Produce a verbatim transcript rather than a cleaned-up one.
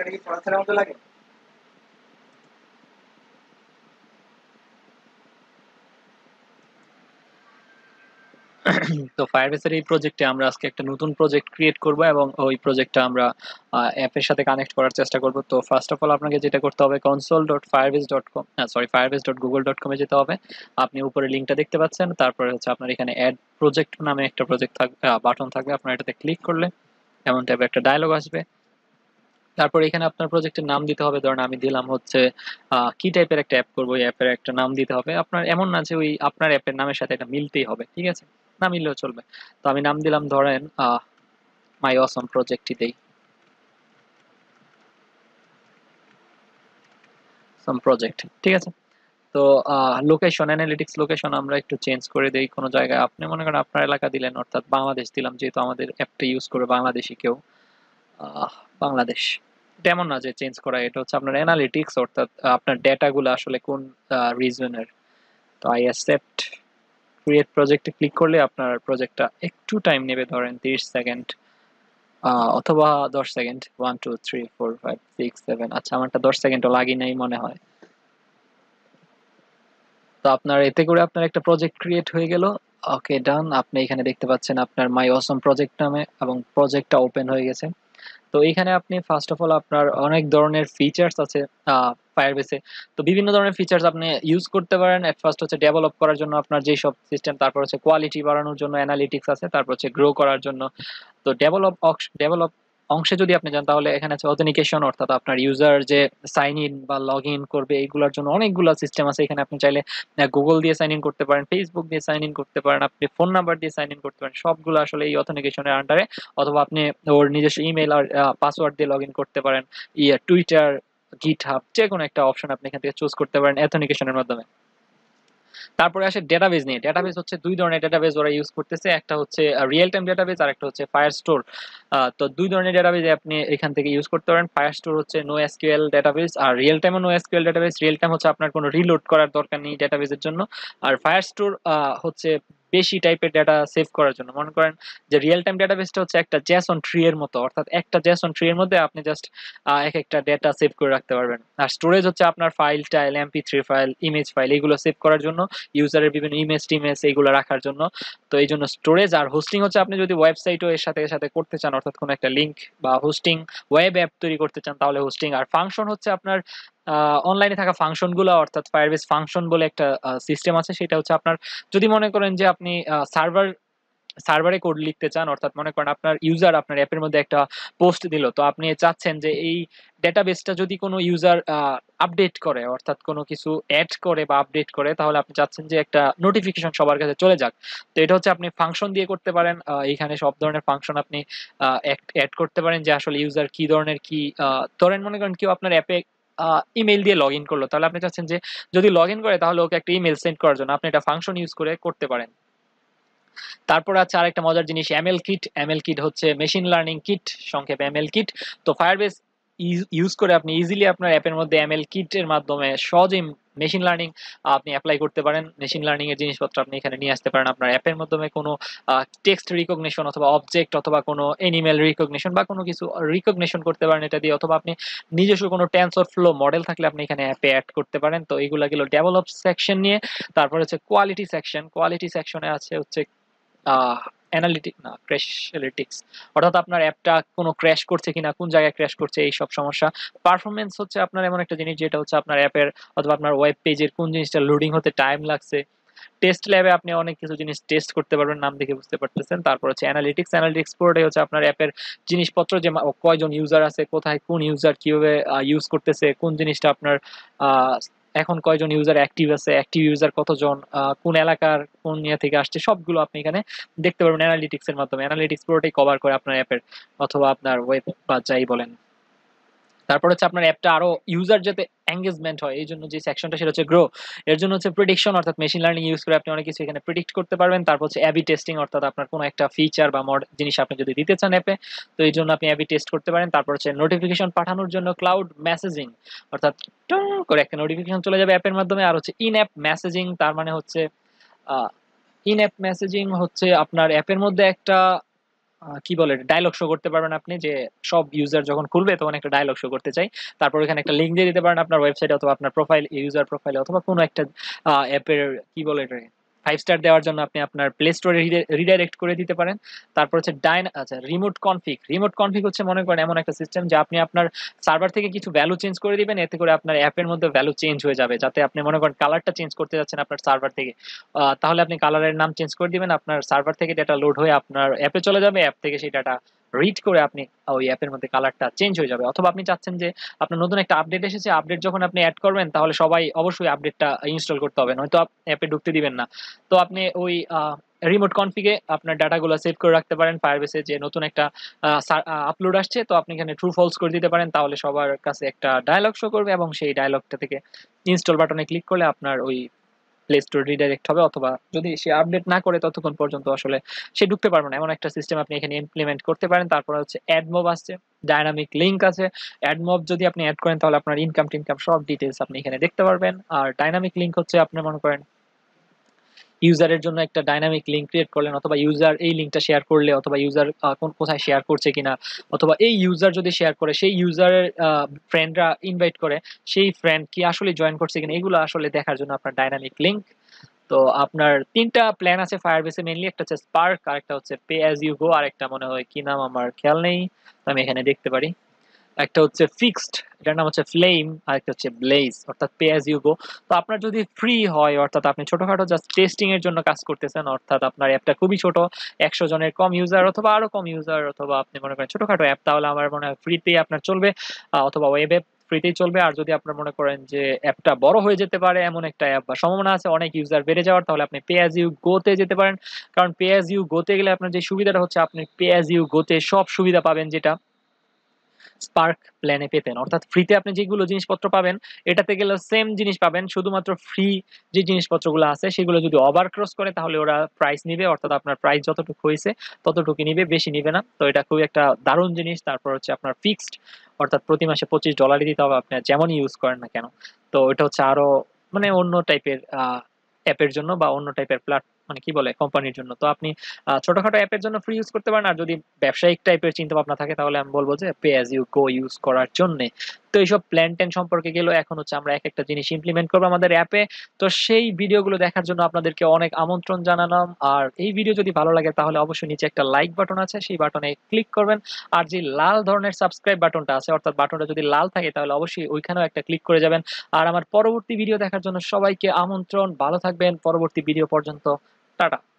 এটা কি পড়াশোনার মতো লাগে? তো Firebase এর এই প্রজেক্টে আমরা আজকে একটা নতুন প্রজেক্ট ক্রিয়েট করব এবং ওই প্রজেক্টটা আমরা অ্যাপের সাথে কানেক্ট করার চেষ্টা করব। তো ফার্স্ট অফ অল আপনাকে যেটা করতে হবে console.firebase ডট কম না sorry firebase dot Google dot com এ যেতে হবে। আপনি উপরে লিংকটা দেখতে পাচ্ছেন, তারপরে হচ্ছে আপনার এখানে অ্যাড প্রজেক্ট নামে একটা প্রজেক্ট থাকবে, বাটন থাকবে, আপনারা এটাতে ক্লিক করলে এমন টাইপের একটা ডায়লগ আসবে। তারপর এখানে আপনার প্রজেক্টের নাম দিতে হবে। ধরুন আমি দিলাম হচ্ছে কি টাইপের একটা অ্যাপ করব, এই অ্যাপের একটা নাম দিতে হবে। আপনার এমন না যে ওই আপনার অ্যাপের নামের সাথে এটা মিলতেই হবে, ঠিক আছে, না মিললেও চলবে। তো আমি নাম দিলাম ধরেন মাই অসম প্রজেক্টই দেই, সাম প্রজেক্ট, ঠিক আছে। তো লোকেশন, অ্যানালিটিক্স লোকেশন আমরা একটু চেঞ্জ করে দেই কোনো জায়গায়। আপনি মনে করেন আপনার এলাকা দিলেন, অর্থাৎ বাংলাদেশ দিলাম, যেহেতু আমাদের অ্যাপটা ইউজ করে বাংলাদেশি কেউ, বাংলাদেশ, তেমন না যে চেঞ্জ করা, এটা হচ্ছে আপনার অ্যানালিটিক্স, অর্থাৎ আপনার ডেটাগুলো আসলে কোন রিজনের। তো আই অ্যাকসেপ্ট, ক্রিয়েট প্রজেক্টে ক্লিক করলে আপনার প্রজেক্টটা একটু টাইম নেবে, ধরেন ত্রিশ সেকেন্ড অথবা দশ second. One two three four five six seven, আচ্ছা আমারটা দশ সেকেন্ডও লাগি নাই মনে হয়। তো আপনার এতে করে আপনার একটা প্রজেক্ট ক্রিয়েট হয়ে গেল। ওকে ডান, আপনি এখানে দেখতে পাচ্ছেন আপনার মাই অসম প্রজেক্ট নামে এবং প্রজেক্টটা ওপেন হয়ে গেছে। তো এখানে আপনি ফার্স্ট অফ অল আপনার অনেক ধরনের ফিচার্স আছে ফায়ারবেসে। তো বিভিন্ন ধরনের ফিচার্স আপনি ইউজ করতে পারেন। এট ফার্স্ট হচ্ছে ডেভেলপ করার জন্য আপনার যেই সব সিস্টেম, তারপর হচ্ছে কোয়ালিটি বাড়ানোর জন্য অ্যানালিটিক্স আছে, তারপর হচ্ছে গ্রো করার জন্য। তো ডেভেলপ ডেভেলপ অংশে যদি আপনি যান তাহলে এখানে আছে অথেনিকেশন, অর্থাৎ আপনার ইউজার যে সাইন ইন বা লগ ইন করবে, এইগুলোর জন্য অনেকগুলো সিস্টেম আছে। এখানে আপনি চাইলে গুগল দিয়ে সাইন ইন করতে পারেন, ফেসবুক দিয়ে সাইন ইন করতে পারেন, আপনি ফোন নাম্বার দিয়ে সাইন ইন করতে পারেন, সবগুলো আসলে এই অথেনিকেশনের আন্ডারে। অথবা আপনি ওর নিজস্ব ইমেল আর পাসওয়ার্ড দিয়ে লগ ইন করতে পারেন, ইয়ে টুইটার, গিট হাব, যে কোনো একটা অপশন আপনি এখান থেকে চুজ করতে পারেন অথেনিকেশনের মাধ্যমে। তারপরে আসে ডেটাবেজ নিয়ে। ডেটাবেজ হচ্ছে দুই ধরনের ডেটাবেজ ওরা ইউজ করতেছে, একটা হচ্ছে রিয়েল টাইম ডেটাবেজ আর একটা হচ্ছে ফায়ারস্টোর। তো দুই ধরনের ডেটাবেজ আপনি এখান থেকে ইউজ করতে পারেন। ফায়ারস্টোর হচ্ছে নোএসকিউএল ডেটাবেজ, আর রিয়েল টাইমও নোএসকিউএল ডেটাবেজ। রিয়েল টাইম হচ্ছে আপনার কোনো রিলোড করার দরকার নেই ডেটাবেজের জন্য, আর ফায়ারস্টোর হচ্ছে বেশি টাইপের ডেটা সেভ করার জন্য। মনে করেন যে রিয়েল টাইম ডেটাবেসটা হচ্ছে একটা জেসন ট্রি এর মতো, অর্থাৎ একটা জেসন ট্রি এর মধ্যে আপনি জাস্ট এক একটা ডেটা সেভ করে রাখতে পারবেন। আর স্টোরেজ হচ্ছে আপনার ফাইল টাইল, MP three file, image file, এগুলো সেভ করার জন্য, ইউজারের বিভিন্ন ইমেজ টিমেজ এইগুলো রাখার জন্য। তো এই জন্য স্টোরেজ। আর হোস্টিং হচ্ছে আপনি যদি ওয়েবসাইটও এর সাথে এর সাথে করতে চান, অর্থাৎ কোনো একটা লিঙ্ক বা হোস্টিং, ওয়েব অ্যাপ তৈরি করতে চান তাহলে হোস্টিং। আর ফাংশন হচ্ছে আপনার অনলাইনে থাকা ফাংশনগুলো, অর্থাৎ ফায়ারবেস ফাংশন বলে একটা সিস্টেম আছে, সেটা হচ্ছে আপনার যদি মনে করেন যে আপনি সার্ভার সার্ভারে কোড লিখতে চান, অর্থাৎ মনে করেন আপনার ইউজার আপনার অ্যাপের মধ্যে একটা পোস্ট দিল, তো আপনি চাচ্ছেন যে এই ডেটাবেসটা যদি কোনো ইউজার আপডেট করে, অর্থাৎ কোনো কিছু অ্যাড করে বা আপডেট করে, তাহলে আপনি চাচ্ছেন যে একটা নোটিফিকেশন সবার কাছে চলে যাক। তো এটা হচ্ছে আপনি ফাংশন দিয়ে করতে পারেন। এখানে সব ধরনের ফাংশন আপনি অ্যাড করতে পারেন যে আসলে ইউজার কি ধরনের কি, ধরেন মনে করেন কেউ আপনার অ্যাপে ইমেল দিয়ে লগ ইন করলো, তাহলে আপনি চাচ্ছেন যে যদি লগ ইন করে তাহলে ওকে একটা ইমেল সেন্ড করার জন্য আপনি এটা ফাংশন ইউজ করে করতে পারেন। তারপর আছে আরেকটা মজার জিনিস এমএল কিট। এমএল কিট হচ্ছে মেশিন লার্নিং কিট, সংক্ষেপে এমএল কিট। তো ফায়ারবেস ইউজ করে আপনি ইজিলি আপনার অ্যাপের মধ্যে এমএল কিট এর মাধ্যমে সহজেই মেশিন লার্নিং আপনি অ্যাপ্লাই করতে পারেন। মেশিন লার্নিং এর জিনিসপত্র আপনি এখানে নিয়ে আসতে পারেন আপনার অ্যাপের মাধ্যমে। কোনো টেক্সট রিকগনিশন অথবা অবজেক্ট অথবা কোনো অ্যানিমেল রিকগনিশন বা কোনো কিছু রিকগনিশন করতে পারেন এটা দিয়ে, অথবা আপনি নিজস্ব কোনো টেন্সর ফ্লো মডেল থাকলে আপনি এখানে অ্যাপে অ্যাড করতে পারেন। তো এইগুলো গেল ডেভেলপ সেকশন নিয়ে। তারপর হচ্ছে কোয়ালিটি সেকশন। কোয়ালিটি সেকশনে আছে হচ্ছে অ্যানালিটিক না ক্র্যাশালিটিক্স, অর্থাৎ আপনার অ্যাপটা কোনো ক্র্যাশ করছে কিনা, কোন জায়গায় ক্র্যাশ করছে, এই সব সমস্যা। পারফরমেন্স হচ্ছে আপনার এমন একটা জিনিস যেটা হচ্ছে আপনার অ্যাপের অথবা আপনার ওয়েব পেজের কোন জিনিসটা লোডিং হতে টাইম লাগছে। টেস্ট ল্যাবে আপনি অনেক কিছু জিনিস টেস্ট করতে পারবেন, নাম দেখে বুঝতে পারতেছেন। তারপর হচ্ছে অ্যানালিটিক্স। অ্যানালিটিক্স পুরোটাই হচ্ছে আপনার অ্যাপের জিনিসপত্র, যে কয়জন ইউজার আছে, কোথায় কোন ইউজার কীভাবে ইউজ করতেছে, কোন জিনিসটা আপনার এখন কয়জন ইউজার অ্যাক্টিভ আছে, অ্যাক্টিভ ইউজার কতজন, কোন এলাকার কোন ইয়ে থেকে আসছে, সবগুলো আপনি এখানে দেখতে পারবেন অ্যানালিটিক্সের মাধ্যমে। অ্যানালিটিক্স পুরোটাই কভার করে আপনার অ্যাপের অথবা আপনার ওয়েব বা যাই বলেন। তারপর হচ্ছে আপনার অ্যাপটা আরো ইউজার যাতে এনগেজমেন্ট হয় এই জন্য যে সেকশনটা, সেটা হচ্ছে গ্রো। এর জন্য হচ্ছে প্রেডিকশন, অর্থাৎ মেশিন লার্নিং ইউজ করে আপনি অনেক কিছু এখানে প্রেডিক্ট করতে পারবেন। তারপর হচ্ছে এবি টেস্টিং, অর্থাৎ আপনার কোনো একটা ফিচার বা মড জিনিস আপনি যদি দিতে চান অ্যাপে, তো এই জন্য আপনি এবি টেস্ট করতে পারেন। তারপর হচ্ছে নোটিফিকেশন পাঠানোর জন্য ক্লাউড মেসেজিং, অর্থাৎ করে একটা নোটিফিকেশন চলে যাবে অ্যাপের মাধ্যমে। আর হচ্ছে ইন অ্যাপ মেসেজিং, তার মানে হচ্ছে ইন অ্যাপ মেসেজিং হচ্ছে আপনার অ্যাপের মধ্যে একটা কি বলে ডায়লগ শো করতে পারবেন আপনি যে সব ইউজার যখন খুলবে তখন একটা ডায়লগ শো করতে চাই তারপর এখানে একটা লিংক দিয়ে দিতে পারেন আপনার ওয়েবসাইট অথবা আপনার প্রোফাইল ইউজার প্রোফাইলে অথবা কোনো একটা অ্যাপের কি বলে এটা five স্টার দেওয়ার জন্য আপনি আপনার প্লে স্টোরে রিডাইরেক্ট করে দিতে পারেন তারপর হচ্ছে ডাইন আচ্ছা রিমোট কনফিগ রিমোট কনফিগ হচ্ছে মনে করেন এমন একটা সিস্টেম যা আপনি আপনার সার্ভার থেকে কিছু ভ্যালু চেঞ্জ করে দিবেন এতে করে আপনার অ্যাপের মধ্যে ভ্যালু চেঞ্জ হয়ে যাবে যাতে আপনি মনে করেন কালারটা চেঞ্জ করতে যাচ্ছেন আপনার সার্ভার থেকে তাহলে আপনি কালারের নাম চেঞ্জ করে দিবেন আপনার সার্ভার থেকে ডেটা লোড হয়ে আপনার অ্যাপে চলে যাবে অ্যাপ থেকে সেই ডাটা রিড করে আপনি ওই অ্যাপের মধ্যে কালারটা চেঞ্জ হয়ে যাবে অথবা আপনি চাচ্ছেন যে আপনার নতুন একটা আপডেট এসেছে আপডেট যখন আপনি অ্যাড করবেন তাহলে সবাই অবশ্যই আপডেটটা ইনস্টল করতে হবে নয়তো অ্যাপে ঢুকতে দিবেন না তো আপনি ওই রিমোট কনফিগে আপনার ডাটাগুলো সেভ করে রাখতে পারেন ফায়ারবেসে যে নতুন একটা আপলোড আসছে তো আপনি এখানে ট্রু ফলস করে দিতে পারেন তাহলে সবার কাছে একটা ডায়লগ শো করবে এবং সেই ডায়লগটা থেকে ইনস্টল বাটনে ক্লিক করলে আপনার ওই প্লে স্টোর রিডাইরেক্ট হবে অথবা যদি সে আপডেট না করে ততক্ষণ পর্যন্ত আসলে সে ঢুকতে পারবে না এমন একটা সিস্টেম আপনি এখানে ইমপ্লিমেন্ট করতে পারেন তারপর হচ্ছে অ্যাডমব আসছে ডাইনামিক লিংক আছে অ্যাডমব যদি আপনি অ্যাড করেন তাহলে আপনার ইনকাম টিনকাম সব ডিটেইলস আপনি এখানে দেখতে পারবেন আর ডাইনামিক লিংক হচ্ছে আপনি মনে করেন ইউজারের জন্য একটা ডাইনামিক লিংক ক্রিয়েট করলেন অথবা ইউজার এই লিংকটা শেয়ার করলে অথবা ইউজার কোন কোথায় শেয়ার করছে কিনা অথবা এই ইউজার যদি শেয়ার করে সেই ইউজারের ফ্রেন্ডরা ইনভাইট করে সেই ফ্রেন্ড কি আসলে জয়েন করছে কিনা এগুলো আসলে দেখার জন্য আপনার ডাইনামিক লিংক তো আপনার তিনটা প্ল্যান আছে ফায়ারবেসে মেইনলি একটা হচ্ছে স্পার্ক আর একটা হচ্ছে পে অ্যাজ ইউ গো আর একটা মনে হয় কি নাম আমার খেয়াল নেই আমি এখানে দেখতে পারি একটা হচ্ছে ফিক্সড এটার নাম হচ্ছে ফ্লেম আর একটা হচ্ছে ব্লেজ অর্থাৎ পে অ্যাজ ইউ গো তো আপনার যদি ফ্রি হয় অর্থাৎ আপনি ছোটখাটো জাস্ট টেস্টিং এর জন্য কাজ করতেছেন অর্থাৎ আপনার অ্যাপটা খুবই ছোট একশো জনের কম ইউজার অথবা আরো কম ইউজার অথবা আপনি মনে করেন ছোটখাটো অ্যাপ তাহলে আমার মনে হয় ফ্রিতেই আপনার চলবে অথবা ওয়েব অ্যাপ ফ্রিতেই চলবে আর যদি আপনার মনে করেন যে অ্যাপটা বড় হয়ে যেতে পারে এমন একটা অ্যাপ বা সম্ভাবনা আছে অনেক ইউজার বেড়ে যাওয়ার তাহলে আপনি পে অ্যাজ ইউ গোতে যেতে পারেন কারণ পে অ্যাজ ইউ গোতে গেলে আপনার যে সুবিধাটা হচ্ছে আপনি পে অ্যাজ ইউ গোতে সব সুবিধা পাবেন যেটা স্পার্ক প্ল্যানে পেতেন অর্থাৎ ফ্রিতে আপনি যেগুলো জিনিসপত্র পাবেন এটাতে গেলে সেম জিনিস পাবেন শুধুমাত্র ফ্রি যে জিনিসপত্রগুলো আছে সেগুলো যদি ওভার ক্রস করে তাহলে ওরা প্রাইস নিবে অর্থাৎ আপনার প্রাইস যতটুকু হয়েছে ততটুকুই নিবে বেশি নিবে না তো এটা খুবই একটা দারুণ জিনিস তারপর হচ্ছে আপনার ফিক্সড অর্থাৎ প্রতি মাসে পঁচিশ ডলারই দিতে হবে আপনি যেমনই ইউজ করেন না কেন তো এটা হচ্ছে আরো মানে অন্য টাইপের অ্যাপের জন্য বা অন্য টাইপের প্ল্যাট মানে কি বলে কোম্পানির জন্য তো আপনি ছোটখাটো অ্যাপের জন্য ফ্রি ইউজ করতে পারেন আর যদি ব্যবসায়িক টাইপের চিন্তা ভাবনা থাকে তাহলে আমি বলবো যে pay as you go use করার জন্য তো এইসব প্ল্যান টেন সম্পর্কে গেল এখন হচ্ছে আমরা এক একটা জিনিস ইমপ্লিমেন্ট করবো আমাদের অ্যাপে তো সেই ভিডিওগুলো দেখার জন্য আপনাদেরকে অনেক আমন্ত্রণ জানালাম আর এই ভিডিও যদি ভালো লাগে তাহলে অবশ্যই নিচে একটা লাইক বাটন আছে সেই বাটনে ক্লিক করবেন আর যে লাল ধরনের সাবস্ক্রাইব বাটনটা আছে অর্থাৎ বাটনটা যদি লাল থাকে তাহলে অবশ্যই ওইখানেও একটা ক্লিক করে যাবেন আর আমার পরবর্তী ভিডিও দেখার জন্য সবাইকে আমন্ত্রণ ভালো থাকবেন পরবর্তী ভিডিও পর্যন্ত টাটা।